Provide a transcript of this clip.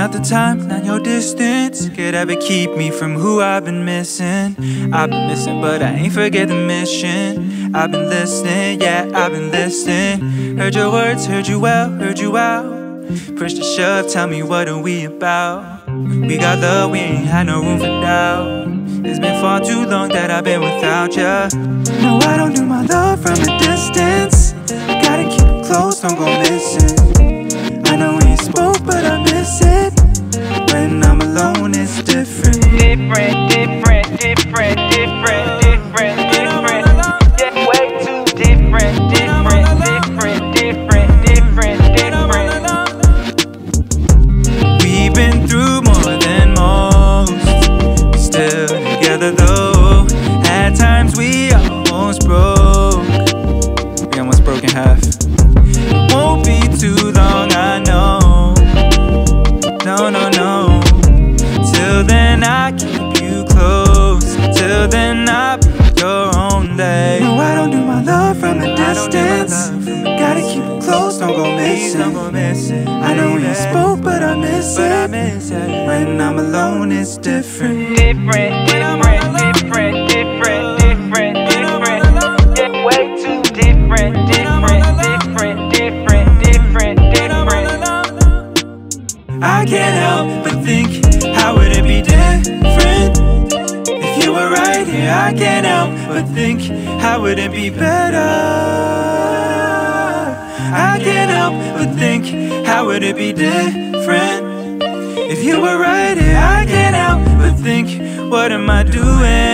not the time, not your distance could ever keep me from who I've been missing. I've been missing, but I ain't forget the mission. I've been listening, yeah, I've been listening. Heard your words, heard you well, heard you out. Push the shove, tell me what are we about. We got love, we ain't had no room for doubt. It's been far too long that I've been without ya. No, I don't do my love from a distance. I gotta keep it close, don't go missing. I know we spoke, but I miss it. When I'm alone, it's different. Different, different, different, different, different, different. Yeah, way too different, different, different, different, different, different. We've been through more than most. We're still together though. At times we almost broke. We almost broke in half. It won't be too long, I know. No, no, no. Till then I keep you close. Till then I be your only. No, I don't do my love from a distance. Gotta keep it close, don't go missing. I know we spoke, but I miss it. When I'm alone, it's different. Different, different, different, different, different, different. Yeah, way too different, different, different, different, different, different. I can't help but think, how would it be different if you were right here? I can't help but think, how would it be better? I can't help but think, how would it be different if you were right here? I can't help but think, what am I doing?